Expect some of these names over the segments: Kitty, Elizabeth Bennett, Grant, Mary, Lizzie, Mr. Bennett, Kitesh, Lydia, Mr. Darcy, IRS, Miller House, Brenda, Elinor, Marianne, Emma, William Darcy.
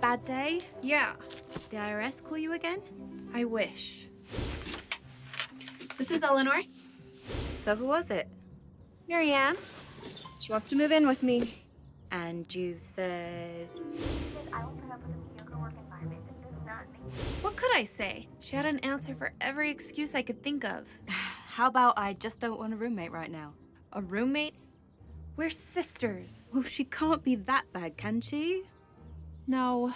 Bad day? Yeah. The IRS call you again? I wish. This is Elinor. So who was it? Marianne. She wants to move in with me. And you said... I will put up with a mediocre work environment that does not make sense. What could I say? She had an answer for every excuse I could think of. How about I just don't want a roommate right now? A roommate? We're sisters. Well, she can't be that bad, can she? No.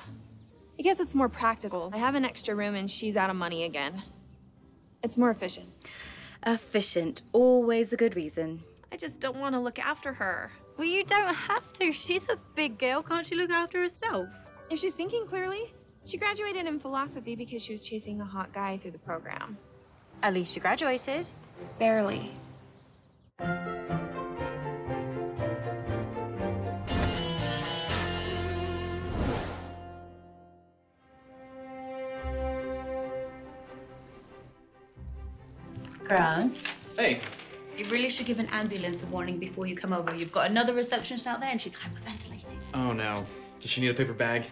I guess it's more practical. I have an extra room and she's out of money again. It's more efficient. Efficient. Always a good reason. I just don't want to look after her. Well, you don't have to. She's a big girl. Can't she look after herself? If she's thinking clearly, she graduated in philosophy because she was chasing a hot guy through the program. At least she graduated. Barely. Grant. Hey. You really should give an ambulance a warning before you come over. You've got another receptionist out there and she's hyperventilating. Oh no. Does she need a paper bag?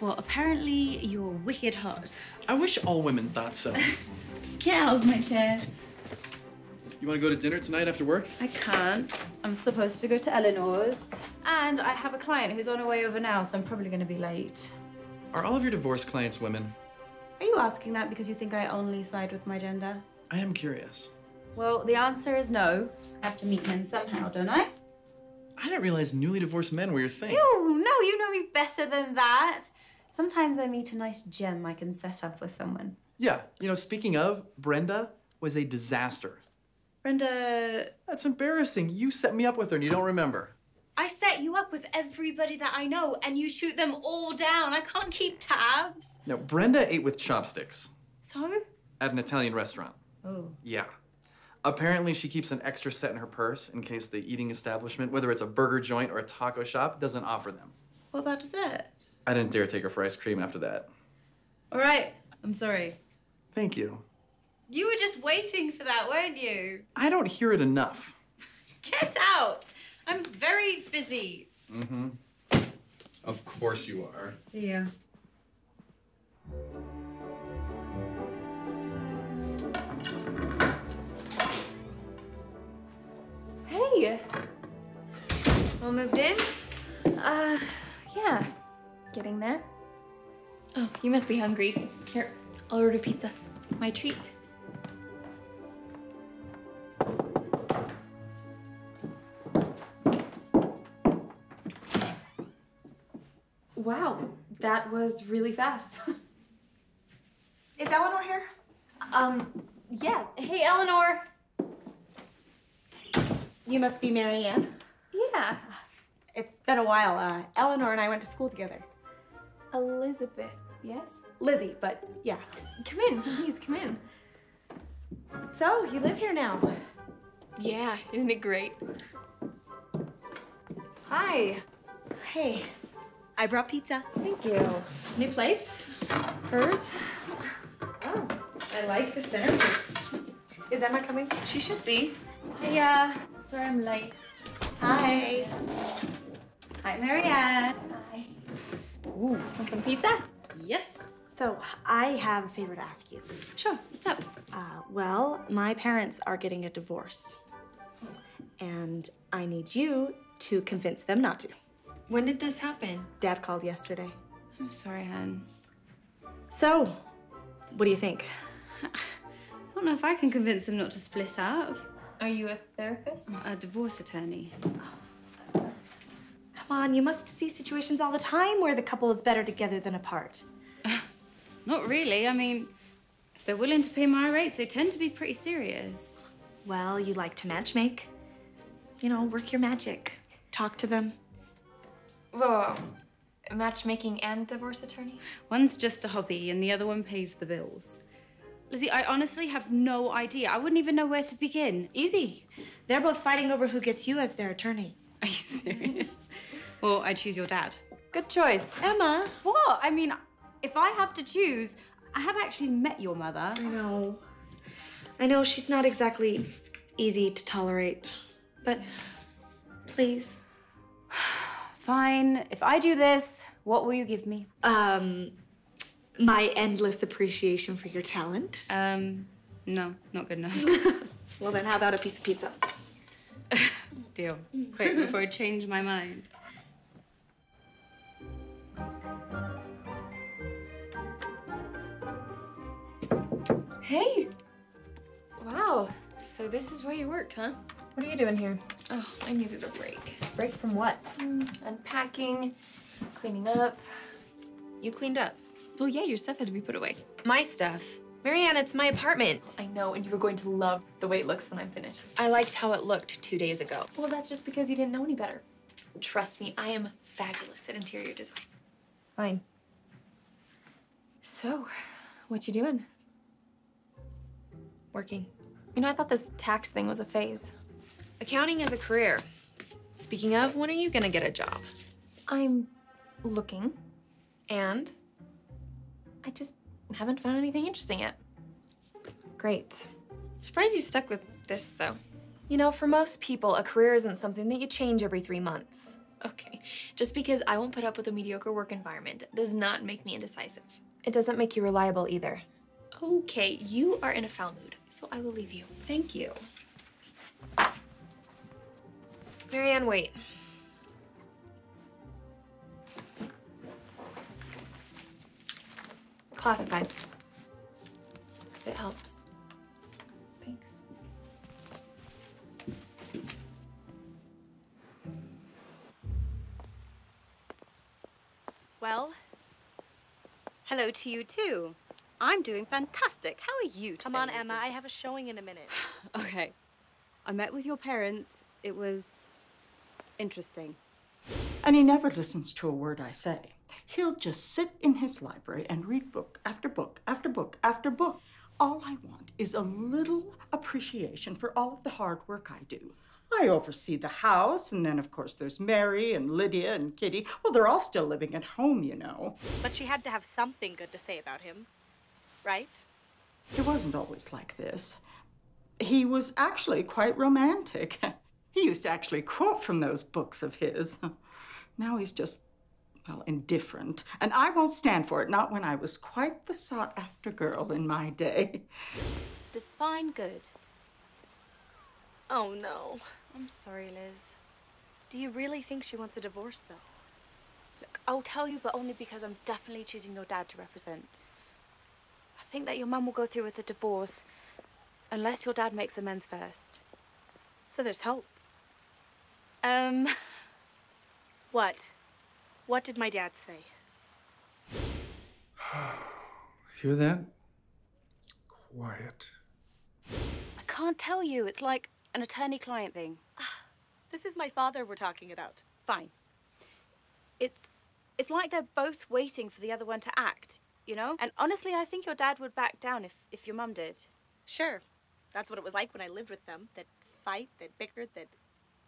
Well, apparently you were wicked hot. I wish all women thought so. Get out of my chair. You want to go to dinner tonight after work? I can't. I'm supposed to go to Elinor's. And I have a client who's on her way over now, so I'm probably going to be late. Are all of your divorce clients women? Are you asking that because you think I only side with my gender? I am curious. Well, the answer is no. I have to meet men somehow, don't I? I didn't realize newly divorced men were your thing. Ew, no, you know me better than that. Sometimes I meet a nice gem I can set up with someone. Yeah, you know, speaking of, Brenda was a disaster. Brenda... That's embarrassing. You set me up with her and you don't remember. I set you up with everybody that I know and you shoot them all down. I can't keep tabs. No, Brenda ate with chopsticks. So? At an Italian restaurant. Oh. Yeah. Apparently, she keeps an extra set in her purse in case the eating establishment, whether it's a burger joint or a taco shop, doesn't offer them. What about dessert? I didn't dare take her for ice cream after that. All right. I'm sorry. Thank you. You were just waiting for that, weren't you? I don't hear it enough. Get out! I'm very busy. Mm-hmm. Of course you are. Yeah. Hey. All moved in? Yeah. Getting there. Oh, you must be hungry. Here, I'll order pizza. My treat. Wow, that was really fast. Is Elinor here? Yeah. Hey, Elinor. You must be Marianne. Yeah. It's been a while. Elinor and I went to school together. Elizabeth, yes? Lizzie, but yeah. Come in, please, come in. So, you live here now? Yeah, isn't it great? Hi. Hey. I brought pizza. Thank you. New plates? Hers? Oh, I like the centerpiece. Is Emma coming? She should be. Yeah. Sorry I'm late. Hi. Hi, Marianne. Hi. Ooh. Want some pizza? Yes. So, I have a favor to ask you. Sure. What's up? Well, my parents are getting a divorce. And I need you to convince them not to. When did this happen? Dad called yesterday. I'm sorry, hon. So, what do you think? I don't know if I can convince them not to split up. Are you a therapist? A divorce attorney. Come on, you must see situations all the time where the couple is better together than apart. Not really. I mean, if they're willing to pay my rates, they tend to be pretty serious. Well, you like to matchmake. You know, work your magic. Talk to them. Whoa. Matchmaking and divorce attorney? One's just a hobby and the other one pays the bills. Lizzie, I honestly have no idea. I wouldn't even know where to begin. Easy. They're both fighting over who gets you as their attorney. Are you serious? Well, I choose your dad. Good choice. Emma. What? I mean, if I have to choose, I have actually met your mother. I know. I know she's not exactly easy to tolerate. but please. Fine. If I do this, what will you give me? My endless appreciation for your talent. No, not good enough. Well, then how about a piece of pizza? Deal. Quick, before I change my mind. Hey! Wow, so this is where you work, huh? What are you doing here? Oh, I needed a break. Break from what? Unpacking, cleaning up. You cleaned up? Well, yeah, your stuff had to be put away. My stuff? Marianne, it's my apartment. I know, and you were going to love the way it looks when I'm finished. I liked how it looked 2 days ago. Well, that's just because you didn't know any better. Trust me, I am fabulous at interior design. Fine. So, what you doing? Working. You know, I thought this tax thing was a phase. Accounting is a career. Speaking of, when are you gonna get a job? I'm looking. And? I just haven't found anything interesting yet. Great. Surprised you stuck with this, though. You know, for most people, a career isn't something that you change every 3 months. Okay, just because I won't put up with a mediocre work environment does not make me indecisive. It doesn't make you reliable either. Okay, you are in a foul mood, so I will leave you. Thank you. Marianne, wait. Classifieds. It helps. Thanks. Well, hello to you too. I'm doing fantastic. How are you today? Come on, Emma. I have a showing in a minute. Okay. I met with your parents. It was interesting. And he never listens to a word I say. He'll just sit in his library and read book after book after book after book. All I want is a little appreciation for all of the hard work I do. I oversee the house, and then, of course, there's Mary and Lydia and Kitty. Well, they're all still living at home, you know. But she had to have something good to say about him. Right? He wasn't always like this. He was actually quite romantic. He used to actually quote from those books of his. Now he's just, well, indifferent. And I won't stand for it, not when I was quite the sought-after girl in my day. Define good. Oh, no. I'm sorry, Liz. Do you really think she wants a divorce, though? Look, I'll tell you, but only because I'm definitely choosing your dad to represent. I think that your mum will go through with the divorce unless your dad makes amends first. So there's hope. What? What did my dad say? Hear that? Quiet. I can't tell you. It's like an attorney-client thing. This is my father we're talking about. Fine. It's like they're both waiting for the other one to act. You know? And honestly, I think your dad would back down if your mum did. Sure. That's what it was like when I lived with them. They'd fight, they'd bicker, they'd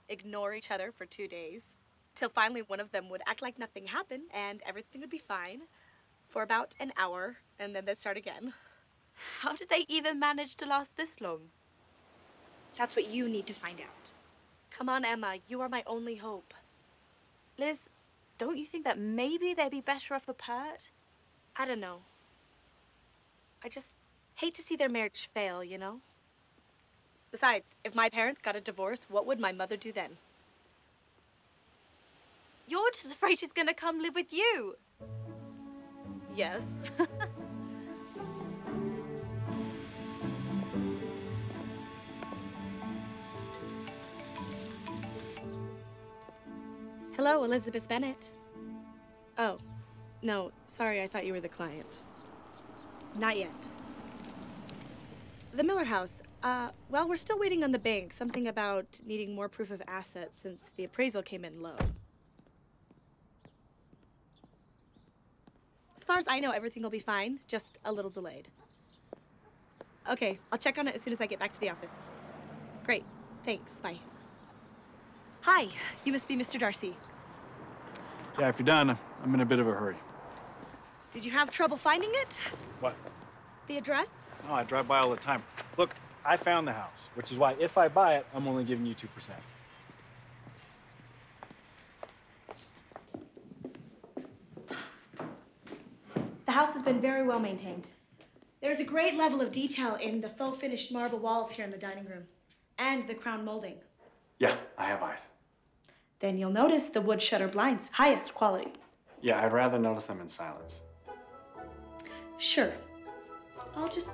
ignore each other for 2 days. Till finally one of them would act like nothing happened and everything would be fine for about an hour, and then they'd start again. How did they even manage to last this long? That's what you need to find out. Come on, Emma. You are my only hope. Liz, don't you think that maybe they'd be better off apart? I don't know. I just hate to see their marriage fail, you know? Besides, if my parents got a divorce, what would my mother do then? You're just afraid she's gonna come live with you. Yes. Hello, Elizabeth Bennett. Oh. No, sorry, I thought you were the client. Not yet. The Miller House. Well, we're still waiting on the bank. Something about needing more proof of assets since the appraisal came in low. As far as I know, everything will be fine. Just a little delayed. Okay, I'll check on it as soon as I get back to the office. Great. Thanks. Bye. Hi. You must be Mr. Darcy. Yeah, if you're done, I'm in a bit of a hurry. Did you have trouble finding it? What? The address? Oh, I drive by all the time. Look, I found the house, which is why if I buy it, I'm only giving you 2%. house has been very well maintained. There's a great level of detail in the faux-finished marble walls here in the dining room and the crown molding. Yeah, I have eyes. Then you'll notice the wood shutter blinds, highest quality. Yeah, I'd rather notice them in silence. Sure. I'll just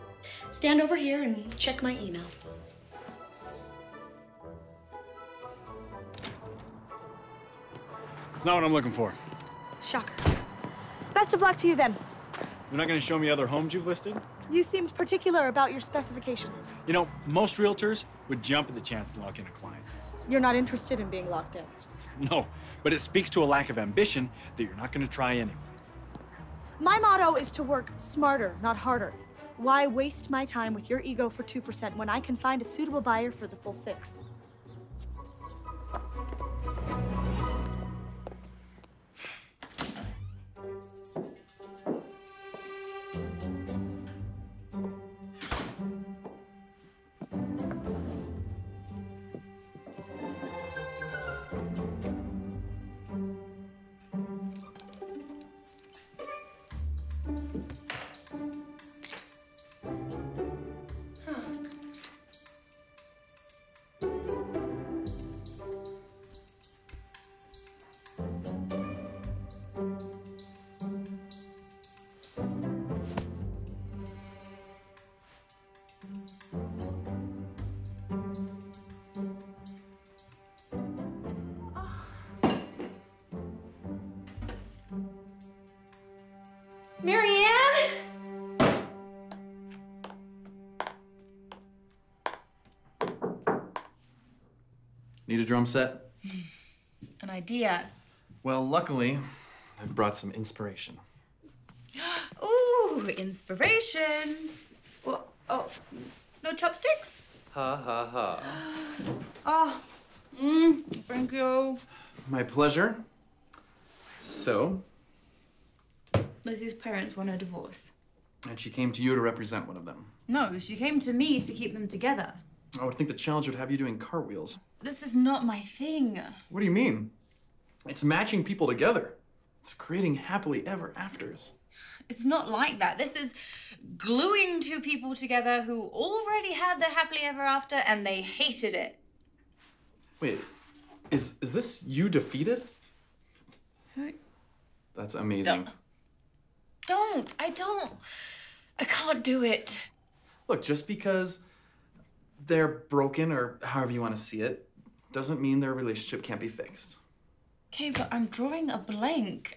stand over here and check my email. It's not what I'm looking for. Shocker. Best of luck to you then. You're not going to show me other homes you've listed? You seemed particular about your specifications. You know, most realtors would jump at the chance to lock in a client. You're not interested in being locked in. No, but it speaks to a lack of ambition that you're not going to try anyway. My motto is to work smarter, not harder. Why waste my time with your ego for 2% when I can find a suitable buyer for the full 6? Marianne? Need a drum set? An idea. Well, luckily, I've brought some inspiration. Ooh, inspiration. Well, oh, no chopsticks? Ha, ha, ha. Oh, thank you. My pleasure. So, Lizzie's parents want a divorce. And she came to you to represent one of them? No, she came to me to keep them together. I would think the challenge would have you doing cartwheels. This is not my thing. What do you mean? It's matching people together. It's creating happily ever afters. It's not like that. This is gluing two people together who already had their happily ever after and they hated it. Wait, is this you defeated? Who? That's amazing. I can't do it. Look, just because they're broken, or however you want to see it, doesn't mean their relationship can't be fixed. Okay, but I'm drawing a blank.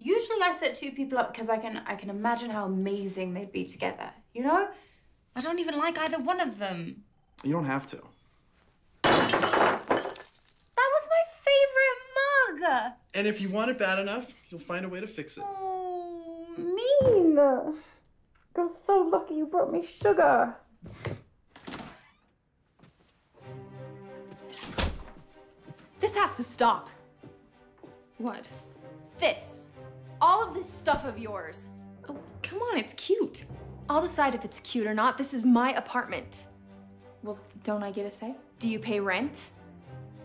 Usually I set two people up because I can imagine how amazing they'd be together, you know? I don't even like either one of them. You don't have to. That was my favorite mug! And if you want it bad enough, you'll find a way to fix it. Oh. Mean! You're so lucky you brought me sugar. This has to stop. What? This. All of this stuff of yours. Oh, come on, it's cute. I'll decide if it's cute or not. This is my apartment. Well, don't I get a say? Do you pay rent?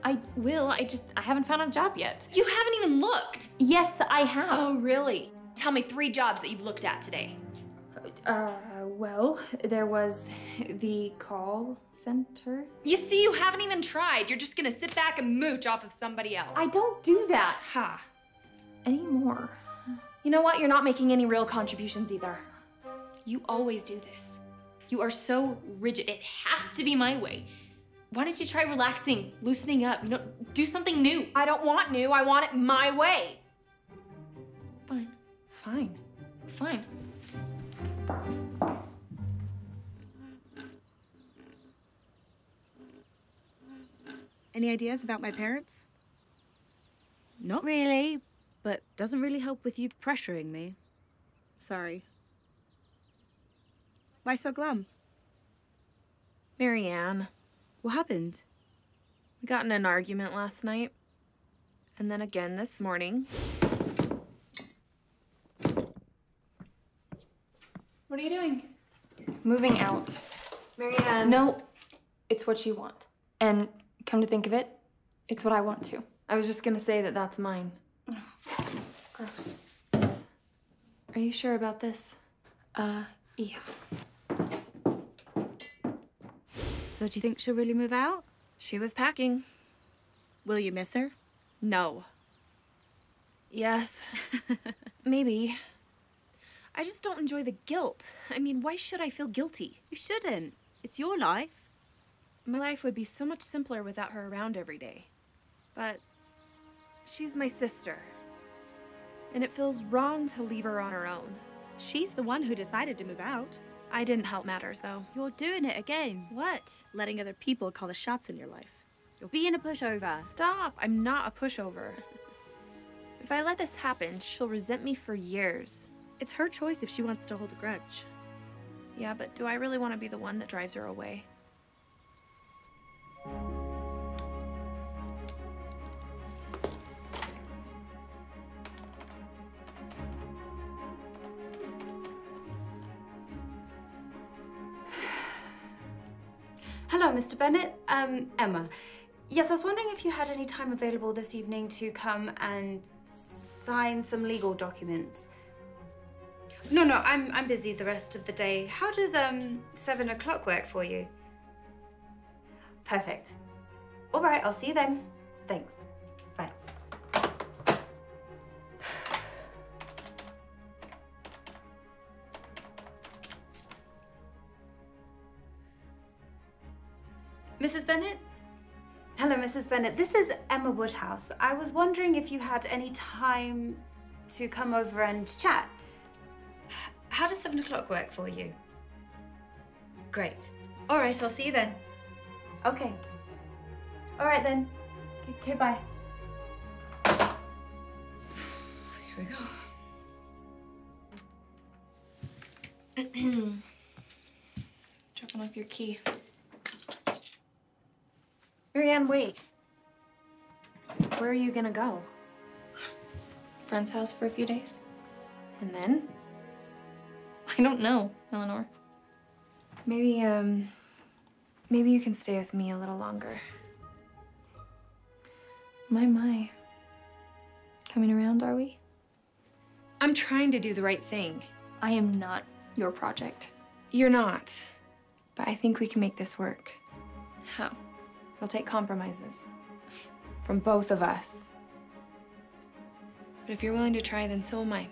I will. I haven't found a job yet. You haven't even looked. Yes, I have. Oh, really? Tell me 3 jobs that you've looked at today. Well, there was the call center. You see, you haven't even tried. You're just gonna sit back and mooch off of somebody else. I don't do that. Ha. Anymore. You know what? You're not making any real contributions either. You always do this. You are so rigid. It has to be my way. Why don't you try relaxing, loosening up, you know, do something new. I don't want new. I want it my way. Fine. Fine. Fine. Any ideas about my parents? Not really, but doesn't really help with you pressuring me. Sorry. Why so glum? Marianne. What happened? We got in an argument last night, and then again this morning. What are you doing? Moving out. Marianne. No, it's what you want. And come to think of it, it's what I want to. I was just gonna say that that's mine. Oh, gross. Are you sure about this? Yeah. So do you think she'll really move out? She was packing. Will you miss her? No. Yes. Maybe. I just don't enjoy the guilt. I mean, why should I feel guilty? You shouldn't. It's your life. My life would be so much simpler without her around every day. But she's my sister. And it feels wrong to leave her on her own. She's the one who decided to move out. I didn't help matters, though. You're doing it again. What? Letting other people call the shots in your life. You're being a pushover. Stop. I'm not a pushover. If I let this happen, she'll resent me for years. It's her choice if she wants to hold a grudge. Yeah, but do I really want to be the one that drives her away? Hello, Mr. Bennett. Emma. Yes, I was wondering if you had any time available this evening to come and sign some legal documents. No, I'm busy the rest of the day. How does 7 o'clock work for you? Perfect. All right, I'll see you then. Thanks. Bye. Mrs. Bennett? Hello, Mrs. Bennett. This is Emma Woodhouse. I was wondering if you had any time to come over and chat. How does 7 o'clock work for you? Great. All right, I'll see you then. Okay. All right then. Okay, bye. Here we go. Dropping off your key. Marianne, wait. Where are you gonna go? Friend's house for a few days. And then? I don't know, Elinor. Maybe, maybe you can stay with me a little longer. My. Coming around, are we? I'm trying to do the right thing. I am not your project. You're not. But I think we can make this work. How? It'll take compromises from both of us. But if you're willing to try, then so am I.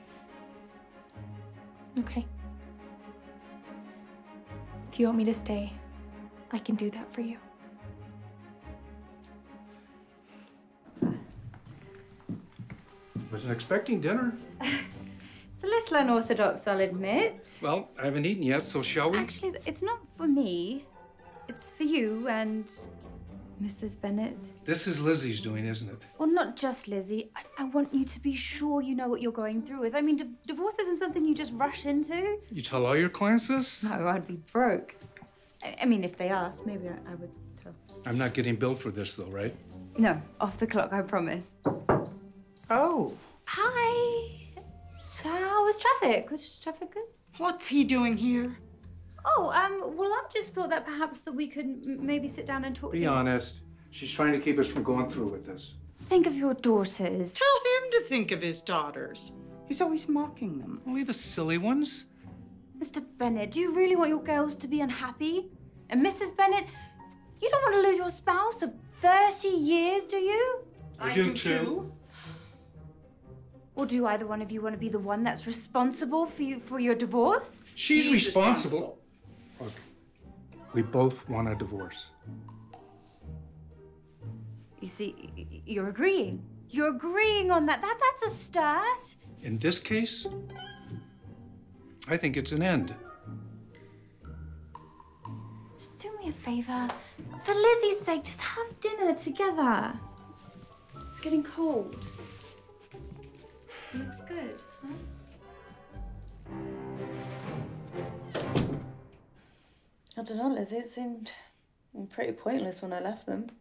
Okay. If you want me to stay, I can do that for you. Wasn't expecting dinner. It's a little unorthodox, I'll admit. Well, I haven't eaten yet, so shall we? Actually, it's not for me. It's for you and Mrs. Bennett. This is Lizzie's doing, isn't it? Well, not just Lizzie. I want you to be sure you know what you're going through with. I mean, divorce isn't something you just rush into. You tell all your clients this? No, I'd be broke. I mean, if they asked, maybe I would tell. I'm not getting billed for this, though, right? No, off the clock, I promise. Oh. Hi. So how was traffic? Was traffic good? What's he doing here? Oh, well, I just thought that perhaps that we could maybe sit down and talk to you. Be honest. She's trying to keep us from going through with this. Think of your daughters. Tell him to think of his daughters. He's always mocking them. Only the silly ones. Mr. Bennett, do you really want your girls to be unhappy? And Mrs. Bennett, you don't want to lose your spouse of 30 years, do you? I do too. Or do either one of you want to be the one that's responsible for your divorce? She's responsible. Look, we both want a divorce. You see, you're agreeing. You're agreeing on that. That's a start. In this case, I think it's an end. Just do me a favor. For Lizzie's sake, just have dinner together. It's getting cold. It looks good, huh? I don't know, Lizzie. It seemed pretty pointless when I left them.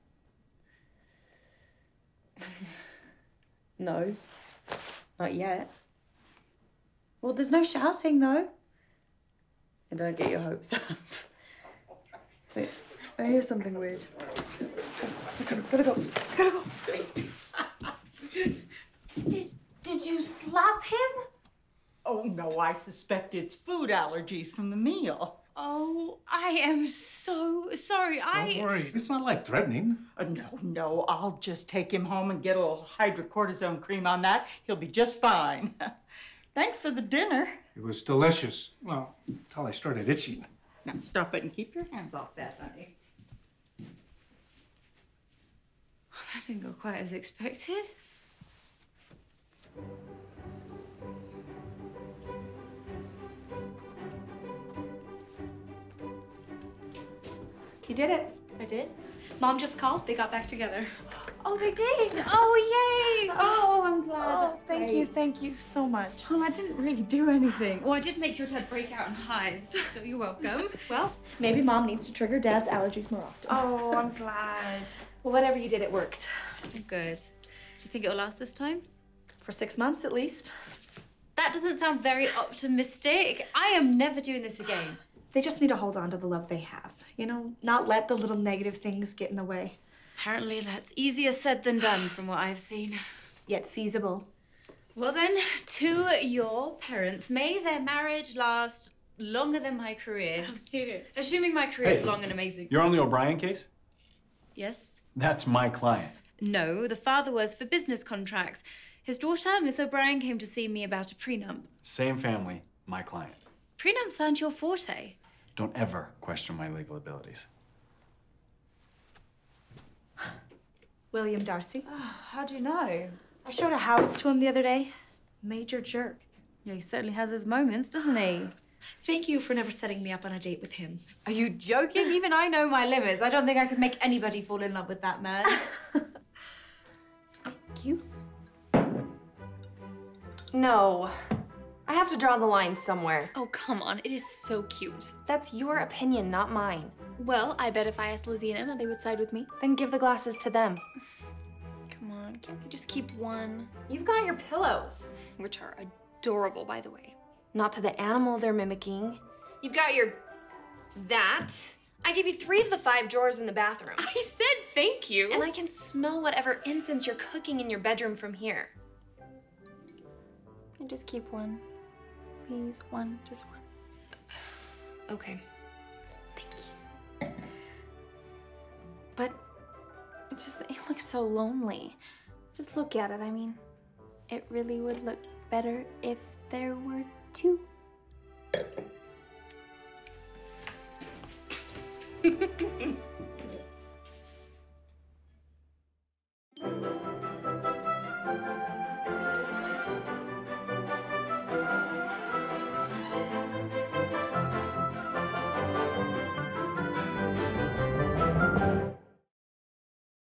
No, not yet. Well, there's no shouting, though. And don't get your hopes up. Wait, I hear something weird. I gotta go. Did you slap him? Oh, no. know, I suspect it's food allergies from the meal. Oh, I am so sorry. Don't worry. It's not like threatening. No, I'll just take him home and get a little hydrocortisone cream on that. He'll be just fine. Thanks for the dinner. It was delicious. Well, until I started itching. Now stop it and keep your hands off that, honey. Well, that didn't go quite as expected. You did it. I did? Mom just called. They got back together. Oh, they did? Oh, yay! Oh, I'm glad. Oh, thank you so much. Oh, I didn't really do anything. Oh, I did make your dad break out in hives, so you're welcome. Well, maybe Mom needs to trigger Dad's allergies more often. Oh, I'm glad. Well, whatever you did, it worked. Good. Do you think it'll last this time? For 6 months, at least. That doesn't sound very optimistic. I am never doing this again. They just need to hold on to the love they have, you know, not let the little negative things get in the way. Apparently that's easier said than done from what I've seen. Yet feasible. Well then, to your parents, may their marriage last longer than my career. Assuming my career is long and amazing. You're on the O'Brien case? Yes. That's my client. No, the father was for business contracts. His daughter, Miss O'Brien, came to see me about a prenup. Same family, my client. Prenups aren't your forte. Don't ever question my legal abilities. William Darcy. Oh, how do you know? I showed a house to him the other day. Major jerk. Yeah, he certainly has his moments, doesn't he? Thank you for never setting me up on a date with him. Are you joking? Even I know my limits. I don't think I could make anybody fall in love with that man. Thank you. No. I have to draw the line somewhere. Oh, come on. It is so cute. That's your opinion, not mine. Well, I bet if I asked Lizzie and Emma, they would side with me. Then give the glasses to them. Come on. Can't we just keep one? You've got your pillows. Which are adorable, by the way. Not to the animal they're mimicking. You've got your... that. I gave you 3 of the 5 drawers in the bathroom. I said thank you. And I can smell whatever incense you're cooking in your bedroom from here. And just keep one. Please, one, just one. Okay. Thank you. But it just, it looks so lonely. Just look at it, I mean. It really would look better if there were 2.